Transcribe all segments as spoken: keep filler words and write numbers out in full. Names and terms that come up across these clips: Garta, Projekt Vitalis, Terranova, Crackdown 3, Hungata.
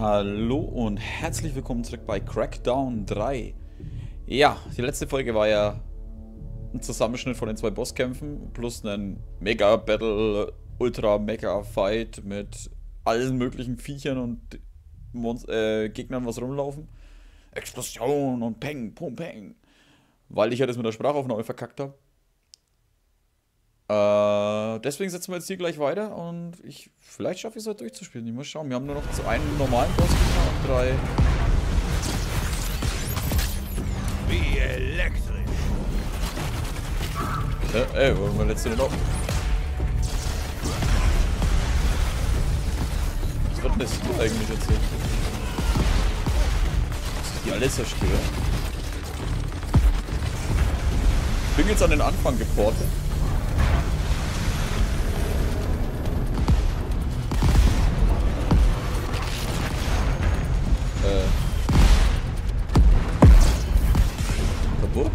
Hallo und herzlich willkommen zurück bei Crackdown drei. Ja, die letzte Folge war ja ein Zusammenschnitt von den zwei Bosskämpfen plus einen Mega-Battle, Ultra-Mega-Fight mit allen möglichen Viechern und Monst äh, Gegnern, was rumlaufen. Explosion und Peng, Pum, Peng. Weil ich ja das mit der Sprachaufnahme verkackt habe. Äh, deswegen setzen wir jetzt hier gleich weiter und ich vielleicht schaffe ich es halt durchzuspielen. Ich muss schauen, wir haben nur noch zu einem normalen Boss und drei. Wie elektrisch. Äh, ey, wollen wir letzte noch? Was wird denn das hier eigentlich jetzt hier? Die alles zerstören. Ich bin jetzt an den Anfang geportet. Äh. Kaputt?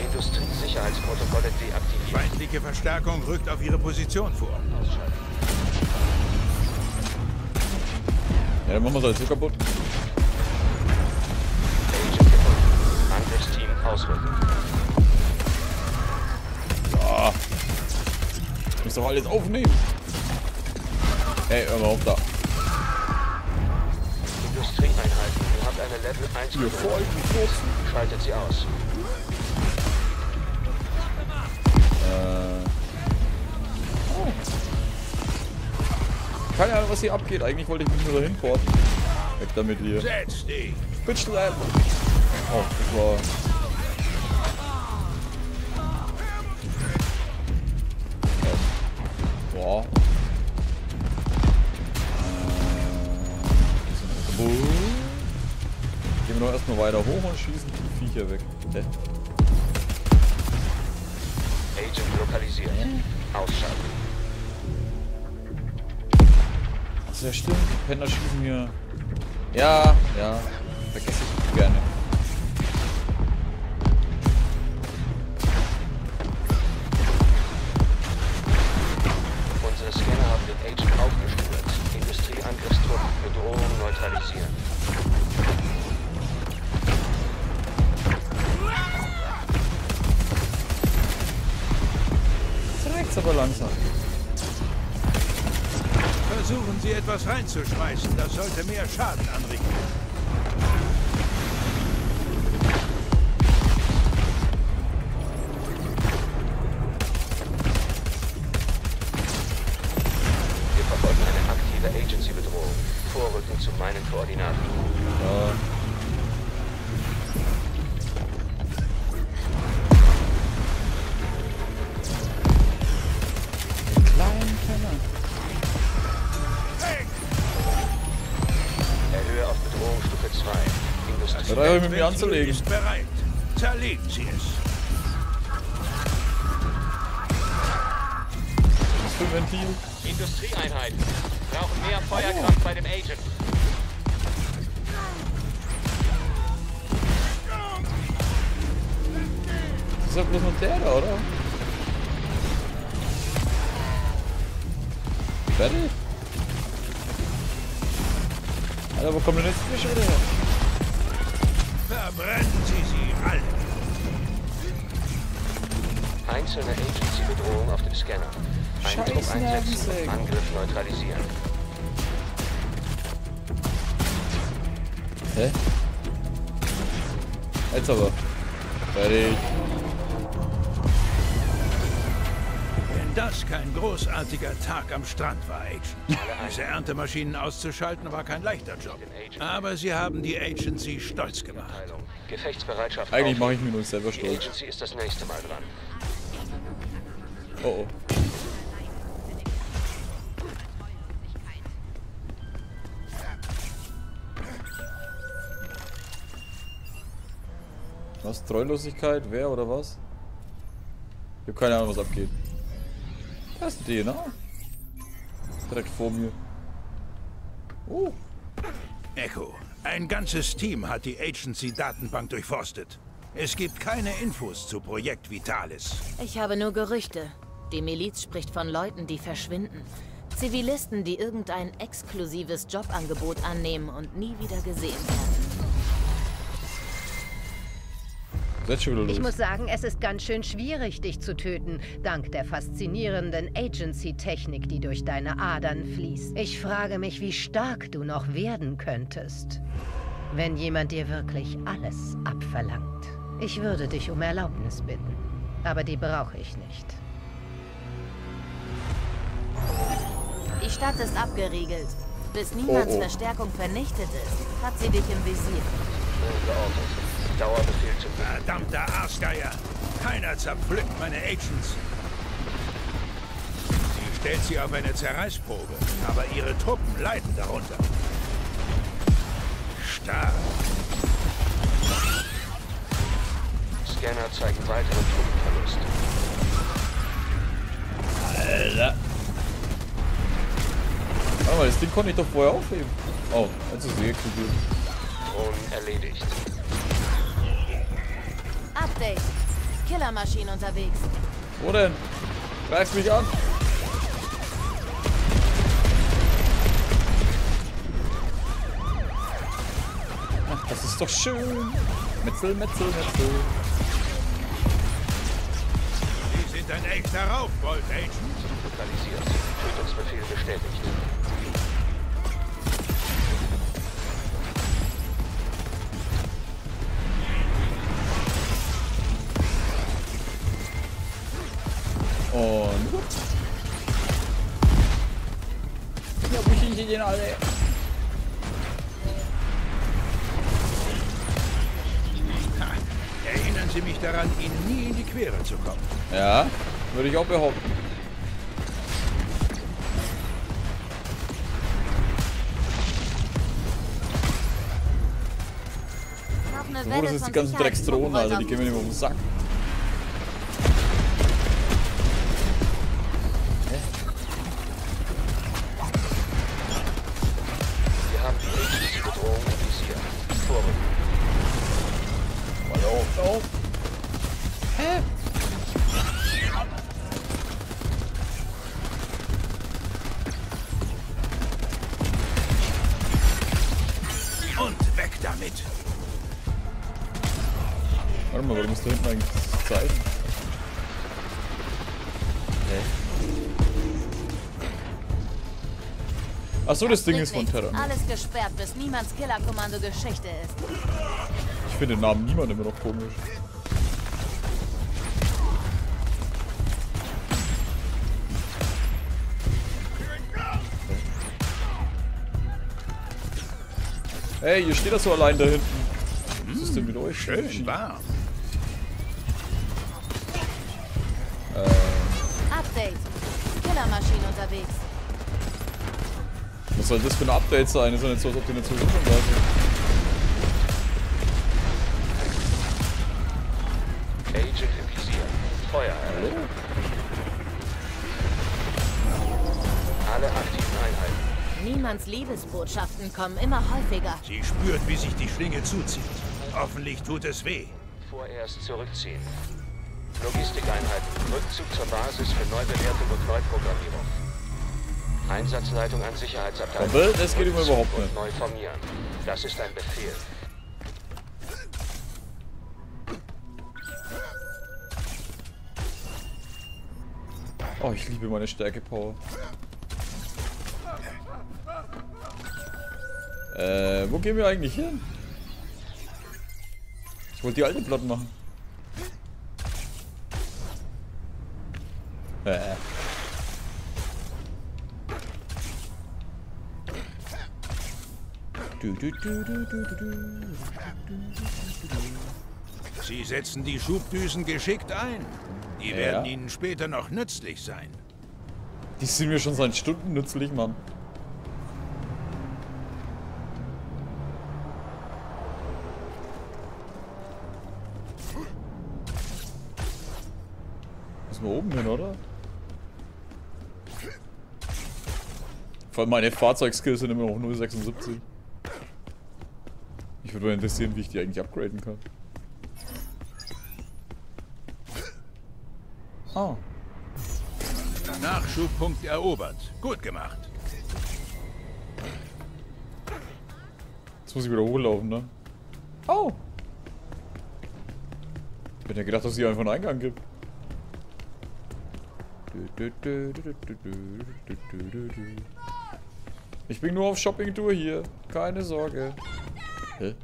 Industriesicherheitsprotokolle deaktiviert. Feindliche Verstärkung rückt auf ihre Position vor. Ausschalten. Ja, dann machen wir es so kaputt. Angriffsteam ausrücken. Ja. Ich muss doch alles aufnehmen. Ey, hör mal auf da. Industrieeinheiten, ihr habt eine Level eins gefolgt. Schaltet sie aus. Äh. Oh. Keine Ahnung, was hier abgeht. Eigentlich wollte ich mich nur dahin porten. Weg damit hier. Bitch Lab. Oh, das war. Ja. Boah. Äh. Gehen wir doch erstmal weiter hoch und schießen die Viecher weg. Hä? Agent lokalisiert. Ausschalten. Ja, stimmt, die Penner schießen hier. Ja, ja, vergesse ich gerne. Unsere Scanner haben den Agent aufgespürt. Industrieangriffstrupp, Bedrohung neutralisieren. Jetzt reicht's aber langsam. Versuchen Sie etwas reinzuschmeißen, das sollte mehr Schaden anrichten. Wir verfolgen eine aktive Agency-Bedrohung. Vorrücken zu meinen Koordinaten. Ja. Da habe ich mit mir anzulegen. Ist bereit. Zerlegen Sie es. Was für ein Ventil? Industrieeinheiten brauchen mehr Feuerkraft oh. bei dem Agent. Das ist doch bloß noch der da, oder? Fertig? Alter, wo kommen denn jetzt die Fische wieder her? Verbrennen Sie sie alle! Einzelne Agency-Bedrohung auf dem Scanner. Eindruck einsetzen, Angriff neutralisieren. Hä? Jetzt aber. Fertig. Wenn das kein großartiger Tag am Strand war, Agent. Diese Erntemaschinen auszuschalten war kein leichter Job. Aber sie haben die Agency stolz gemacht. Gefechtsbereitschaft. Eigentlich mache ich mir nur selber stolz. Die Agency ist das nächste Mal dran. Oh oh. Was? Treulosigkeit? Wer oder was? Ich habe keine Ahnung, was abgeht. Das ist die, ne? Direkt vor mir. Oh. Echo, ein ganzes Team hat die Agency-Datenbank durchforstet. Es gibt keine Infos zu Projekt Vitalis. Ich habe nur Gerüchte. Die Miliz spricht von Leuten, die verschwinden. Zivilisten, die irgendein exklusives Jobangebot annehmen und nie wieder gesehen werden. Ich muss sagen, es ist ganz schön schwierig, dich zu töten, dank der faszinierenden Agency-Technik, die durch deine Adern fließt. Ich frage mich, wie stark du noch werden könntest, wenn jemand dir wirklich alles abverlangt. Ich würde dich um Erlaubnis bitten, aber die brauche ich nicht. Die Stadt ist abgeriegelt. Bis Niemands oh, oh. Verstärkung vernichtet ist, hat sie dich im Visier. Dauerbefehl zu verdammter Arschgeier! Keiner zerpflückt meine Agents. Sie stellt sie auf eine Zerreißprobe, aber ihre Truppen leiden darunter. Stark! Scanner zeigen weitere Truppenverluste. Alter! Aber das Ding konnte ich doch vorher aufheben. Oh, jetzt ist sie explodiert. Und erledigt. Update. Killermaschinen unterwegs. Wo denn? Greif mich an. Ach, das ist doch schön. Metzel, Metzel, Metzel. Sie sind ein echter Raufbold, Agent. Lokalisiert. Tötungsbefehl bestätigt. Und ups. Ja, wo sind die denn alle? Ha, erinnern Sie mich daran, Ihnen nie in die Quere zu kommen. Ja, würde ich auch behaupten. Wo das ist die ganzen Drecksdrohnen, also die gehen mir nicht mehr um den Sack. Warte mal, warum musst du hinten eigentlich das zeigen? Okay. Achso, das Ding ist von Terranova. Alles gesperrt, bis Niemands Killerkommando Geschichte ist. Ich finde den Namen Niemand immer noch komisch. Hey, ihr steht das so allein da hinten. Was mmh, ist denn mit euch? Schön warm. Update. Killermaschinen unterwegs. Was soll das für ein Update sein? Ist ja nicht so, als ob die nicht so gut sind. Agent im Visier. Feuer. Hallo? Alle aktiven Einheiten. Niemands Liebesbotschaften kommen immer häufiger. Sie spürt, wie sich die Schlinge zuzieht. Hoffentlich tut es weh. Vorerst zurückziehen. Logistikeinheiten. Rückzug zur Basis für Neubewertung und Neuprogrammierung. Einsatzleitung an Sicherheitsabteilung. Das geht immer überhaupt nicht. Neu formieren. Das ist ein Befehl. Oh, ich liebe meine Stärke-Power. Äh, wo gehen wir eigentlich hin? Ich wollte die alte platt machen. Äh. Sie setzen die Schubdüsen geschickt ein. Die ja. werden Ihnen später noch nützlich sein. Die sind mir schon seit Stunden nützlich, Mann. Müssen wir oben hin, oder? Vor allem meine Fahrzeugskills sind immer noch null Komma sechsundsiebzig. Ich würde mal interessieren, wie ich die eigentlich upgraden kann. Ah. Nachschubpunkt erobert. Gut gemacht. Jetzt muss ich wieder hochlaufen, ne? Oh! Ich hätte ja gedacht, dass es hier einfach einen Eingang gibt. Ich bin nur auf Shopping-Tour hier. Keine Sorge. Hä?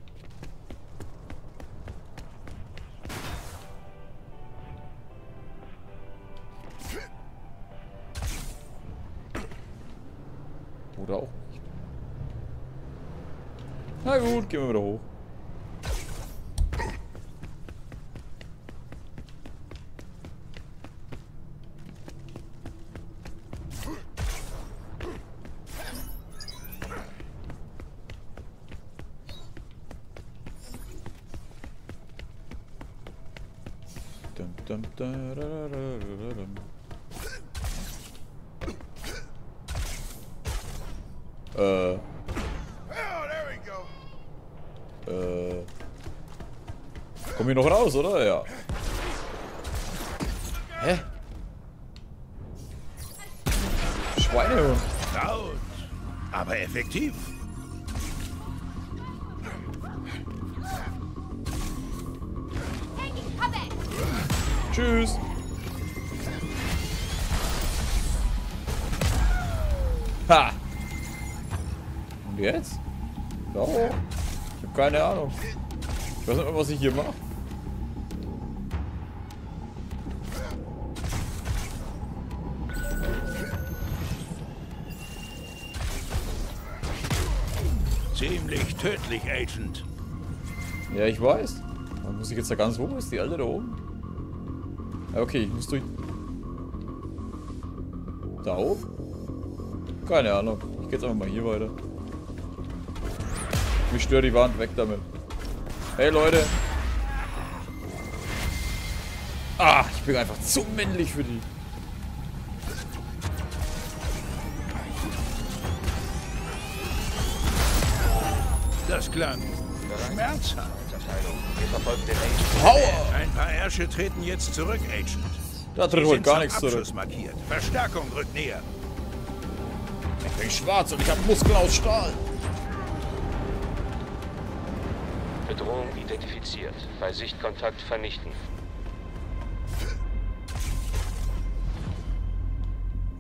Oder auch nicht. Na gut, gehen wir wieder hoch. Äh. Äh. Komm hier noch raus, oder? Ja. Hä? Schweinehund. Laut, aber effektiv. Tschüss. Ha! Und jetzt? No. Ich hab keine Ahnung. Ich weiß nicht mehr, was ich hier mache. Ziemlich tödlich, Agent. Ja, ich weiß. Dann muss ich jetzt da ganz hoch. Ist die alte da oben? Okay, ich muss durch. Da hoch? Keine Ahnung. Ich geh jetzt einfach mal hier weiter. Mich stört die Wand, weg damit. Hey Leute! Ah, ich bin einfach zu männlich für die. Das klang schmerzhaft. Power! Ein paar Ärsche treten jetzt zurück, Agent. Da tritt wohl gar nichts zurück. Markiert. Verstärkung rückt näher. Ich bin schwarz und ich habe Muskeln aus Stahl. Bedrohung identifiziert. Bei Sichtkontakt vernichten.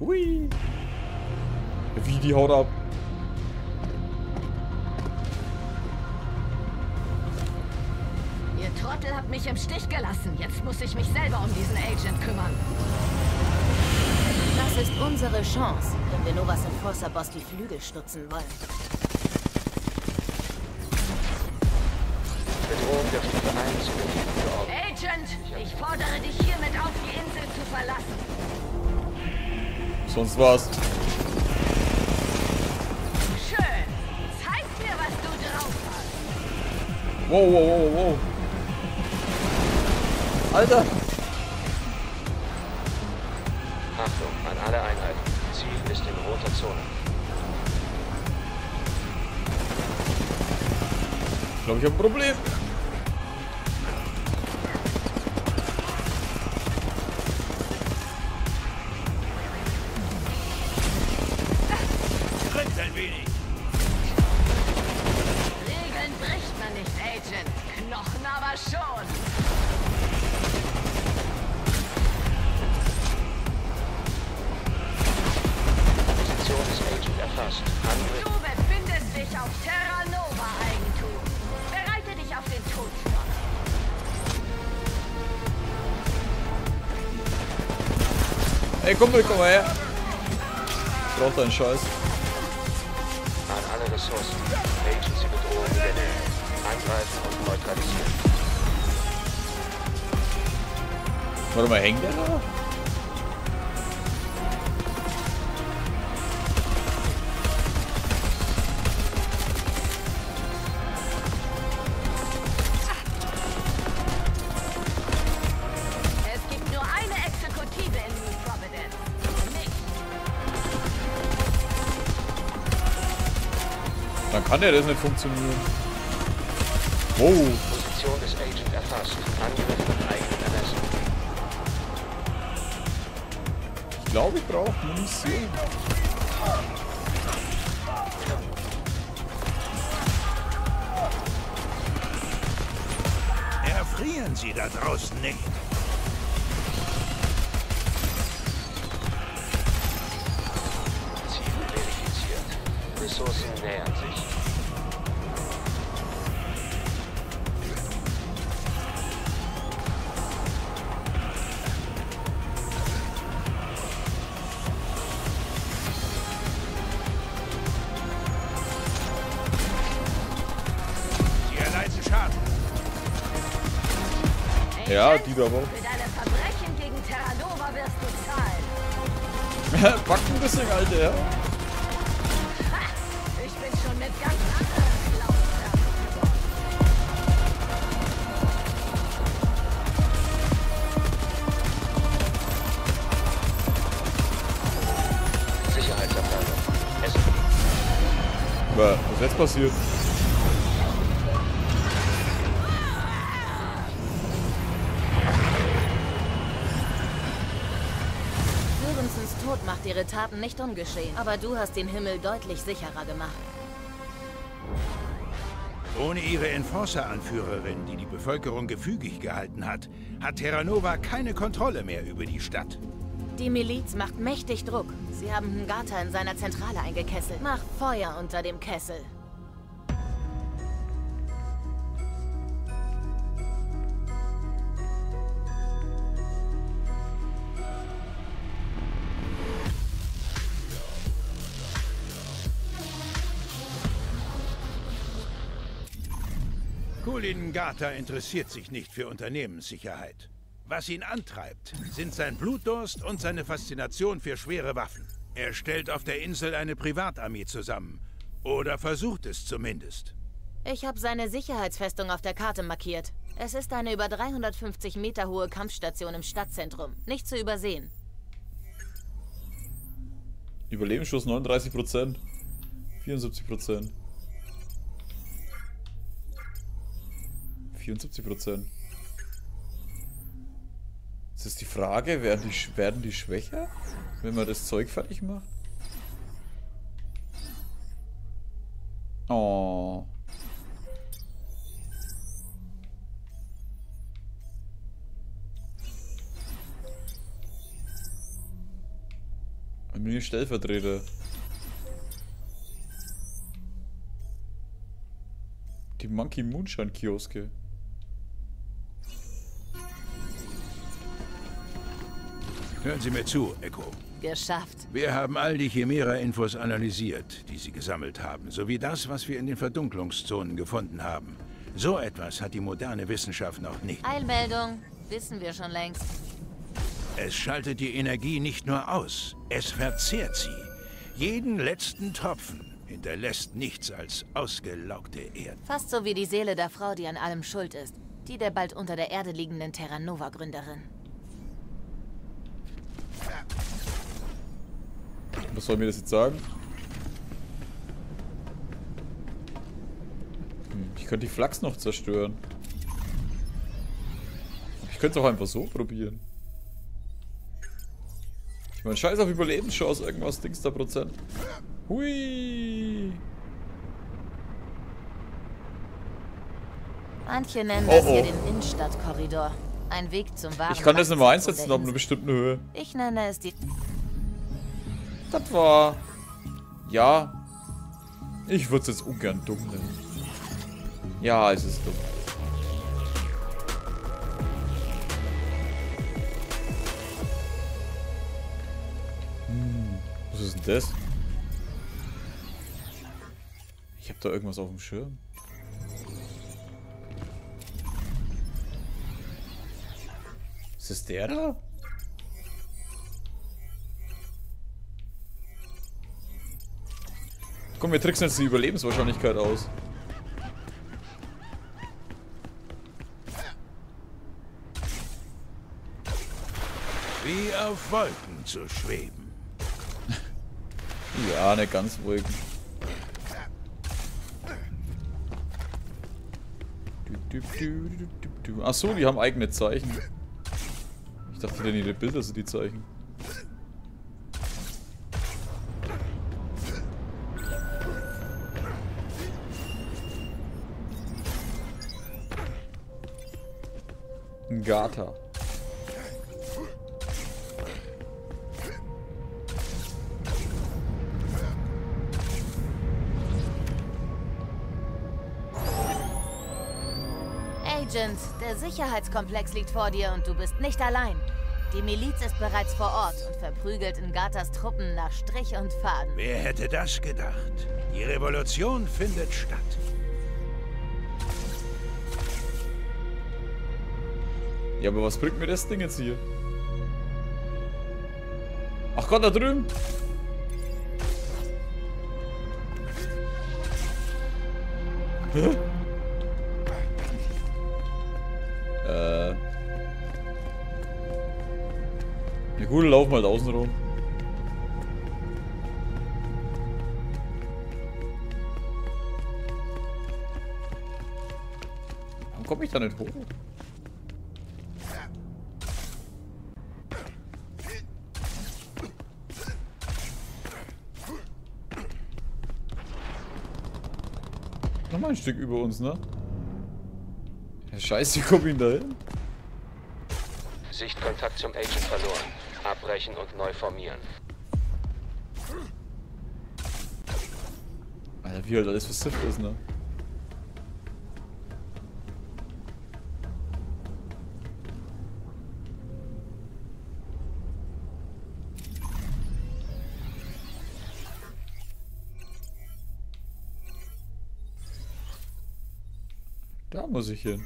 Hui! Wie die haut ab. Ihr Trottel habt mich im Stich gelassen. Jetzt muss ich mich selber um diesen Agent kümmern. Das ist unsere Chance, wenn wir Novas Enforcer-Boss die Flügel stutzen wollen. Bedrohung der Stufe eins. Agent, ich fordere dich hiermit auf, die Insel zu verlassen. Sonst war's. Schön. Zeig mir, was du drauf hast. Wow, wow, wow, wow. Alter! Achtung an alle Einheiten. Ziel ist in roter Zone. Ich glaube, ich habe ein Problem. Tritt ein wenig. Regeln bricht man nicht, Agent. Knochen aber schon. Du befindest dich auf Terranova Eigentum. Bereite dich auf den Tod vor. Ey, Kumpel, komm mal her. Ich brauch deinen Scheiß. An alle Ressourcen. Agency bedrohen der Nähe. Angreifen und neutralisieren. Warte mal, hängt der da? Dann kann der das nicht funktionieren. Wow. Position des Agent erfasst. Angriff mit eigenen Ermessen. Ich glaube, ich brauche Munition. Erfrieren Sie da draußen nicht. Ziel verifiziert. Ressourcen nähern sich. Ja, die da wohl. Mit einem Verbrechen gegen Terranova wirst du zahlen. Pack ein bisschen, Alter, ja. Ha, ich bin schon mit ganz anderen Glaubenssachen geworden. Sicherheitsabteilung. Es was ist jetzt passiert? Macht ihre Taten nicht ungeschehen, aber du hast den Himmel deutlich sicherer gemacht. Ohne ihre Enforcer-Anführerin, die die Bevölkerung gefügig gehalten hat, hat Terranova keine Kontrolle mehr über die Stadt. Die Miliz macht mächtig Druck. Sie haben Hungata in seiner Zentrale eingekesselt. Mach Feuer unter dem Kessel. Hungata interessiert sich nicht für Unternehmenssicherheit. Was ihn antreibt, sind sein Blutdurst und seine Faszination für schwere Waffen. Er stellt auf der Insel eine Privatarmee zusammen. Oder versucht es zumindest. Ich habe seine Sicherheitsfestung auf der Karte markiert. Es ist eine über dreihundertfünfzig Meter hohe Kampfstation im Stadtzentrum. Nicht zu übersehen. Überlebensschuss neununddreißig Prozent. vierundsiebzig Prozent. vierundsiebzig Prozent. Das ist die Frage, werden die, werden die schwächer, wenn man das Zeug fertig macht? Oh. Ein Mini-Stellvertreter. Die Monkey Moonshine-Kioske. Hören Sie mir zu, Echo. Geschafft. Wir haben all die Chimera-Infos analysiert, die Sie gesammelt haben, sowie das, was wir in den Verdunklungszonen gefunden haben. So etwas hat die moderne Wissenschaft noch nicht. Eilmeldung. Wissen wir schon längst. Es schaltet die Energie nicht nur aus, es verzehrt sie. Jeden letzten Tropfen hinterlässt nichts als ausgelaugte Erde. Fast so wie die Seele der Frau, die an allem schuld ist. Die der bald unter der Erde liegenden Terranova-Gründerin. Was soll mir das jetzt sagen? Hm, ich könnte die Flachs noch zerstören. Ich könnte es auch einfach so probieren. Ich meine, scheiß auf Überlebenschance, irgendwas Dings da Prozent. Hui! Manche nennen das oh oh. hier den Innenstadtkorridor. Ein Weg zum wahren. Ich kann das nicht mal einsetzen auf einer bestimmten Höhe. Ich nenne es die. Das war. Ja. Ich würde es jetzt ungern dumm nennen. Ja, es ist dumm. Hm, was ist denn das? Ich habe da irgendwas auf dem Schirm. Ist es der da? Komm, wir tricksen jetzt die Überlebenswahrscheinlichkeit aus. Wie auf Wolken zu schweben. Ja, nicht ganz Wolken. Achso, die haben eigene Zeichen. Ich dachte, die Bilder sind die Zeichen. Ein Garter. Agent, der Sicherheitskomplex liegt vor dir und du bist nicht allein. Die Miliz ist bereits vor Ort und verprügelt in Gartas Truppen nach Strich und Faden. Wer hätte das gedacht? Die Revolution findet statt. Ja, aber was bringt mir das Ding jetzt hier? Ach Gott, da drüben! Hä? Ja gut, laufen halt außen rum. Warum komme ich da nicht hoch? Nochmal ein Stück über uns, ne? Ja, scheiße, ich komme ihn da hin. Sichtkontakt zum Agent verloren. Abbrechen und neu formieren. Alter, wie halt alles versifft ist, ne? Da muss ich hin.